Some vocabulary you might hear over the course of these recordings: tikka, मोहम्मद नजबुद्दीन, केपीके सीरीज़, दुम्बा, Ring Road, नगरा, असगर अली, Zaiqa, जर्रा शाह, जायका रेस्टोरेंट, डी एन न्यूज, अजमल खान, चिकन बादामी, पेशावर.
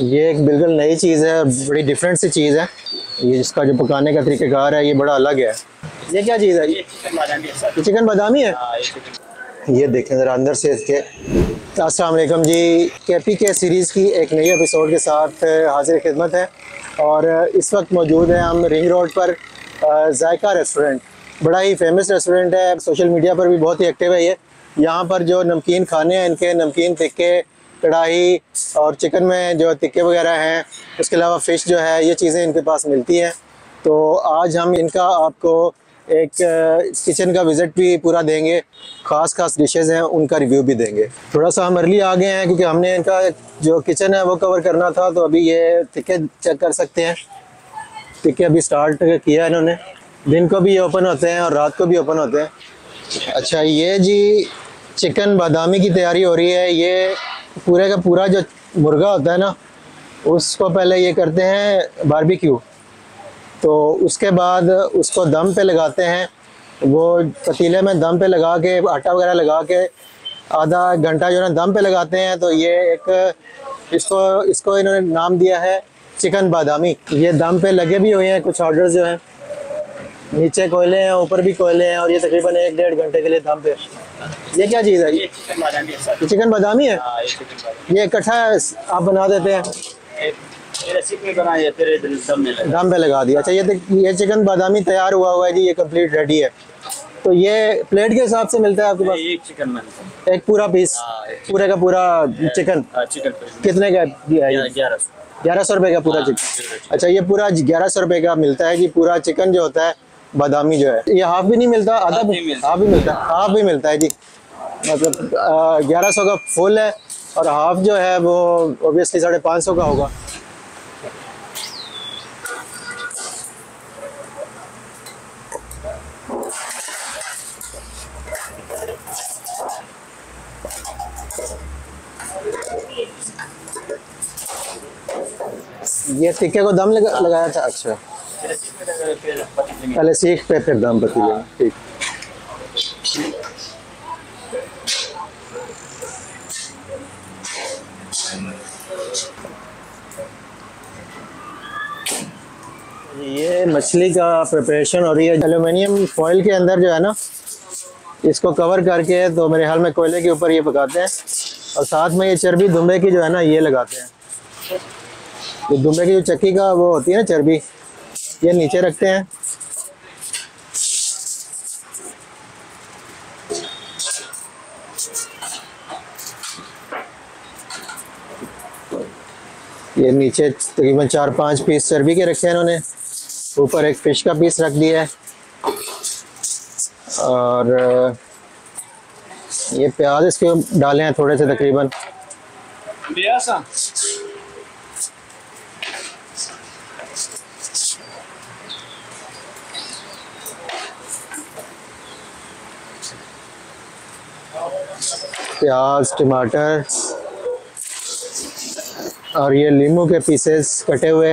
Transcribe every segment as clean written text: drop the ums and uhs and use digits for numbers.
ये एक बिल्कुल नई चीज़ है और बड़ी डिफरेंट सी चीज़ है। ये इसका जो पकाने का तरीक़ाकार है ये बड़ा अलग है। ये क्या चीज़ है? ये चिकन बादामी है। ये देखें ज़रा अंदर से इसके। अस्सलाम वालेकुम जी, केपीके सीरीज़ की एक नई एपिसोड के साथ हाजिर खिदमत है और इस वक्त मौजूद है हम रिंग रोड पर जायका रेस्टोरेंट। बड़ा ही फेमस रेस्टोरेंट है, सोशल मीडिया पर भी बहुत ही एक्टिव है ये। यहाँ पर जो नमकीन खाने हैं इनके, नमकीन टिक्के, कढ़ाई और चिकन में जो टिक्के वगैरह हैं, उसके अलावा फ़िश जो है, ये चीज़ें इनके पास मिलती हैं। तो आज हम इनका आपको एक किचन का विज़िट भी पूरा देंगे, ख़ास डिशेज़ हैं उनका रिव्यू भी देंगे। थोड़ा सा हम अर्ली आ गए हैं क्योंकि हमने इनका जो किचन है वो कवर करना था, तो अभी ये टिक्के चेक कर सकते हैं। टिक्के अभी स्टार्ट किया इन्होंने, दिन को भी ये ओपन होते हैं और रात को भी ओपन होते हैं। अच्छा, ये जी चिकन बादामी की तैयारी हो रही है। ये पूरे का पूरा जो मुर्गा होता है ना, उसको पहले ये करते हैं बारबेक्यू, तो उसके बाद उसको दम पे लगाते हैं। वो पतीले में दम पे लगा के, आटा वगैरह लगा के आधा घंटा जो है दम पे लगाते हैं। तो ये एक इसको इन्होंने नाम दिया है चिकन बादामी। ये दम पे लगे भी हुए हैं कुछ ऑर्डर्स जो हैं, नीचे कोयले हैं, ऊपर भी कोयले हैं, और ये तकरीबन एक डेढ़ घंटे के लिए दम पे। ये क्या चीज़ है? ये चिकन बादामी है। ये इकट्ठा आप बना देते हैं, दम पे लगा दिया। अच्छा, ये चिकन बादामी तैयार हुआ है जी, ये कम्प्लीट रेडी है। तो ये प्लेट के हिसाब से मिलता है आपके पास? एक चिकन में एक पूरा पीस, पूरे का पूरा चिकन। कितने का? 1100 रुपये का पूरा चिकन। अच्छा, ये पूरा 1100 रुपये का मिलता है जी, पूरा चिकन जो होता है बादामी जो है। ये हाफ भी नहीं मिलता, आधा भी? हाफ भी मिलता है जी। मतलब 1100 का फुल है और हाफ जो है वो ऑब्वियसली 550 का होगा। ये टिक्के को दम लगाया था। अच्छा, पहले सीख पे फिर दम पतीले में, ठीक। ये मछली का प्रिपरेशन हो रही है। एल्यूमिनियम फॉइल के अंदर जो है ना, इसको कवर करके, तो मेरे हाल में कोयले के ऊपर ये पकाते हैं और साथ में ये चर्बी दुम्बे की जो है ना, ये लगाते हैं। तो दुम्बे की जो चक्की का वो होती है ना चर्बी, ये नीचे रखते हैं। ये नीचे तकरीबन 4-5 पीस चर्बी के रखे हैं इन्होंने, ऊपर एक फिश का पीस रख दिया है। और ये प्याज इसके डाले हैं थोड़े से, तकरीबन प्याज, टमाटर और ये नींबू के पीसेस कटे हुए।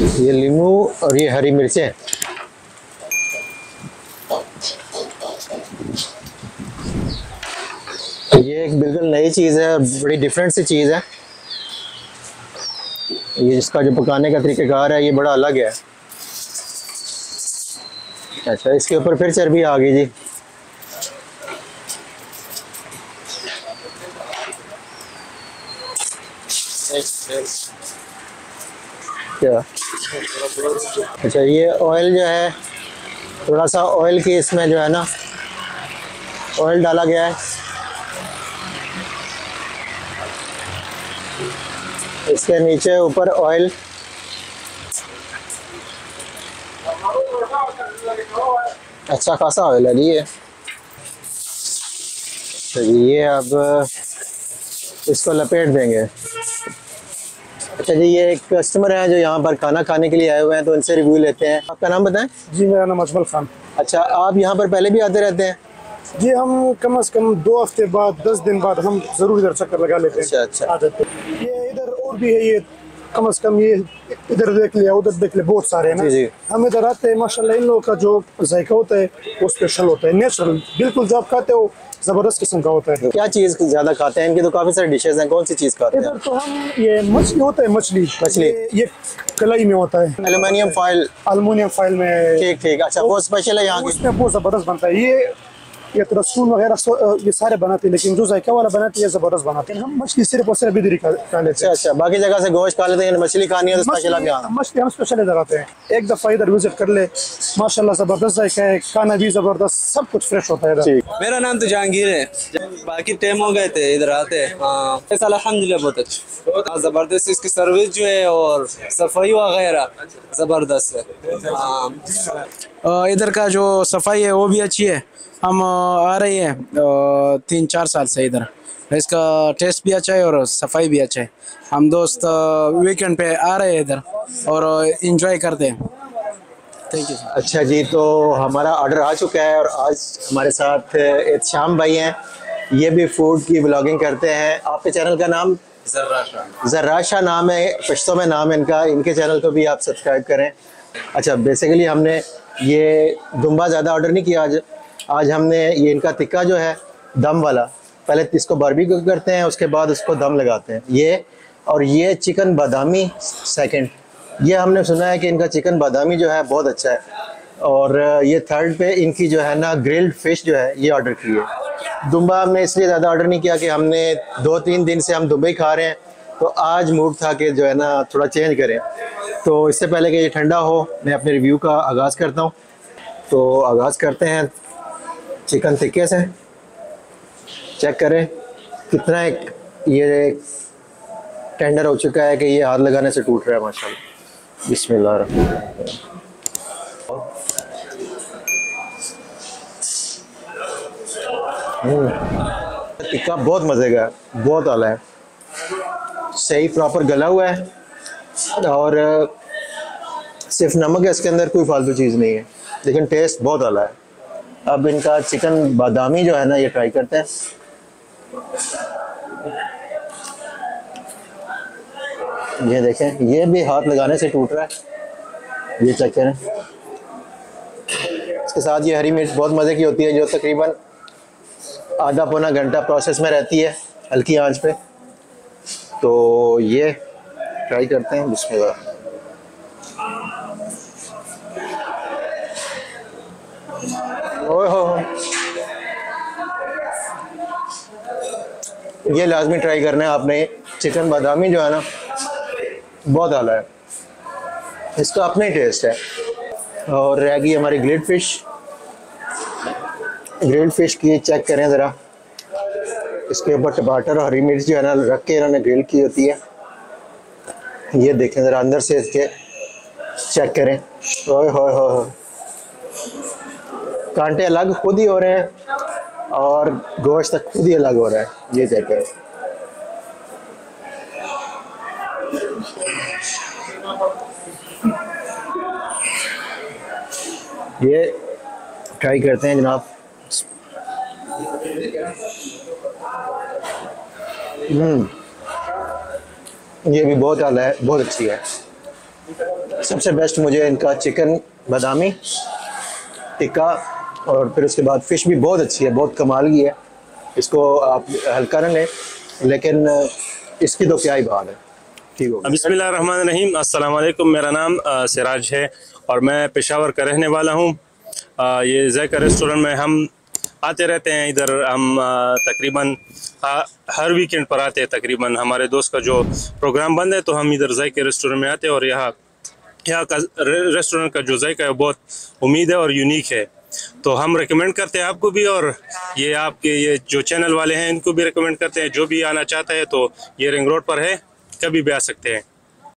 ये नींबू और ये हरी मिर्चें। ये एक बिल्कुल नई चीज़ है, बड़ी डिफरेंट सी चीज़ है। ये इसका जो पकाने का तरीक़ाकार है ये बड़ा अलग है। अच्छा, इसके ऊपर फिर चर्बी आ गई जी। क्या? अच्छा, ये ऑयल जो है, थोड़ा सा ऑयल की इसमें जो है ना, ऑयल डाला गया है। इसके नीचे ऊपर ऑयल। अच्छा खासा ऑयल है ये। तो ये अब इसको लपेट देंगे। अच्छा जी, ये एक कस्टमर हैं जो यहाँ पर खाना खाने के लिए आए हुए हैं, तो इनसे रिव्यू लेते हैं। आपका नाम बताएं जी? मेरा नाम अजमल खान। अच्छा, आप यहाँ पर पहले भी आते रहते हैं? जी, हम कम से कम 2 हफ्ते बाद, 10 दिन बाद हम जरूर इधर चक्कर लगा लेते हैं। अच्छा, ये इधर और भी है, ये कम से कम ये इधर देख लिया उधर देख लिया, बहुत सारे हैं ना। हम इधर आते हैं माशाल्लाह, इन लोगों का जो जायका होता है वो स्पेशल होता है, नेचुरल बिल्कुल जो आप खाते हो जबरदस्त किस्म का होता है। क्या चीज ज्यादा खाते हैं? इनके तो काफी सारी डिशेज हैं, कौन सी चीज खाते हैं? इधर तो हम ये मछली होता है, मछली ये कलाई में होता है, एल्युमिनियम फाइल में। ठीक ठीक, अच्छा बहुत स्पेशल है यहाँ, उसमें बहुत जबरदस्त बनता है ये रसूल वगैरह ये सारे बनाते हैं, लेकिन जो जायका वाला बनाते हैं जबरदस्त बनाते हैं। हम मछली सिर्फ और सिर्फ इधर ही खा लेते हैं। अच्छा, बाकी जगह से गोश्त खा लेते हैं, मछली खानी है तो स्पेशल आप यहाँ? मछली हम स्पेशल इधर आते हैं, एक दफ़ा इधर विजिट कर ले, माशाल्लाह जबरदस्त जायका है, खाना भी जबरदस्त, सब कुछ फ्रेश होता है। मेरा नाम तो जहांगीर है, बाकी टाइम हो गए थे इधर आते हैं। अल्हम्दुलिल्लाह बहुत अच्छा, जबरदस्त इसकी सर्विस जो है और सफाई वगैरह जबरदस्त है, इधर का जो सफाई है वो भी अच्छी है। हम आ रहे हैं 3-4 साल से इधर, इसका टेस्ट भी अच्छा है और सफाई भी अच्छा है। हम दोस्त वीकेंड पे आ रहे हैं इधर और एंजॉय करते हैं। Thank you. अच्छा जी, तो हमारा ऑर्डर आ चुका है और आज हमारे साथ एहतशाम भाई हैं, ये भी फूड की ब्लॉगिंग करते हैं। आपके चैनल का नाम जर्रा शाह नाम है, पश्तो में नाम है इनका, इनके चैनल को भी आप सब्सक्राइब करें। अच्छा, बेसिकली हमने ये दुम्बा ज़्यादा ऑर्डर नहीं किया आज, आज हमने ये इनका टिक्का जो है दम वाला, पहले इसको बारबेक्यू करते हैं, उसके बाद उसको दम लगाते हैं ये। और ये चिकन बादामी सेकंड, ये हमने सुना है कि इनका चिकन बादामी जो है बहुत अच्छा है। और ये थर्ड पे इनकी जो है ना ग्रिल्ड फिश जो है ये ऑर्डर की है। दुम्बा हमने इसलिए ज़्यादा ऑर्डर नहीं किया कि हमने 2-3 दिन से हम दुम्बा खा रहे हैं, तो आज मूड था कि जो है ना थोड़ा चेंज करें। तो इससे पहले कि ये ठंडा हो मैं अपने रिव्यू का आगाज़ करता हूँ। तो आगाज़ करते हैं चिकन टिक्के से, चेक करें कितना एक ये टेंडर हो चुका है कि ये हाथ लगाने से टूट रहा है माशाल्लाह। बिस्मिल्लाह, टिक्का बहुत मज़े का, बहुत आला है, सही प्रॉपर गला हुआ है और सिर्फ नमक है इसके अंदर, कोई फालतू चीज़ नहीं है, लेकिन टेस्ट बहुत आला है। अब इनका चिकन बादामी जो है ना ये ट्राई करते हैं। ये देखें, ये भी हाथ लगाने से टूट रहा है, ये चेक करें। इसके साथ ये हरी मिर्च बहुत मज़े की होती है, जो तकरीबन आधा-पौना घंटा प्रोसेस में रहती है हल्की आंच पे। तो ये ट्राई करते हैं, बिस्मिल्लाह। ये लाजमी ट्राई करना है आपने, चिकन बादामी जो है ना बहुत आला है, इसका अपना ही टेस्ट है। और रह गई हमारी ग्रिल्ड फिश, की चेक करें ज़रा, इसके ऊपर टमाटर और हरी मिर्च जो है ना रख के इन्होंने ग्रिल की होती है। ये देखें ज़रा अंदर से इसके, चेक करें, ओए होए होए, कांटे अलग खुद ही हो रहे हैं और गोश्त तक खुद ही अलग हो रहा है, ये चेक करें। ये ट्राई करते हैं जनाब। ये भी बहुत आला है, बहुत अच्छी है। सबसे बेस्ट मुझे इनका चिकन बादामी टिक्का, और फिर उसके बाद फ़िश भी बहुत अच्छी है, बहुत कमाल की है, इसको आप हल्का न लें, लेकिन इसकी तो क्या ही बात है। ठीक हो, बिस्मिल्लाह रहमान रहीम, अस्सलाम वालेकुम। मेरा नाम सिराज है और मैं पेशावर का रहने वाला हूँ। ये जायका रेस्टोरेंट में हम आते रहते हैं, इधर हम तकरीबन हर वीकेंड पर आते हैं, तकरीबन हमारे दोस्त का जो प्रोग्राम बंद है तो हम इधर जायका रेस्टोरेंट में आते हैं। और यहाँ का रेस्टोरेंट का जो जायका है बहुत उम्मीद है और यूनिक है, तो हम रेकमेंड करते हैं आपको भी, और ये आपके ये जो चैनल वाले हैं इनको भी रेकमेंड करते हैं। जो भी आना चाहता है तो ये रिंग रोड पर है, कभी भी आ सकते हैं।